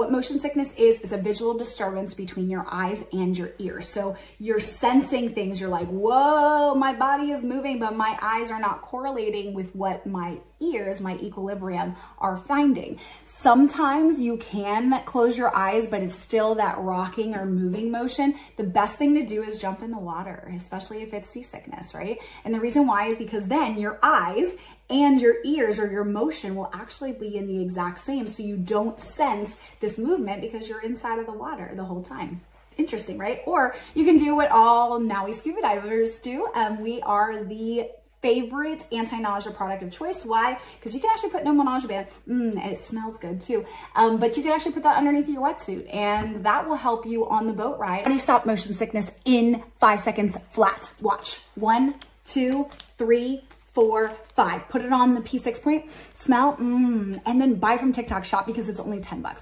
What motion sickness is a visual disturbance between your eyes and your ears. So you're sensing things. You're like, whoa, my body is moving, but my eyes are not correlating with what my ears, my equilibrium, are finding. Sometimes you can close your eyes, but it's still that rocking or moving motion. The best thing to do is jump in the water, especially if it's seasickness, right? And the reason why is because then your eyes and your ears or your motion will actually be in the exact same, so you don't sense this movement because you're inside of the water the whole time. Interesting, right? Or you can do what all Naui scuba divers do. We are the favorite anti-nausea product of choice. Why? Because you can actually put NoMo Nausea Band, and it smells good too, but you can actually put that underneath your wetsuit, and that will help you on the boat ride. How do you stop motion sickness in 5 seconds flat? Watch. 1, 2, 3, 4, 5. Put it on the P6 point, smell, and then buy from TikTok Shop because it's only $10.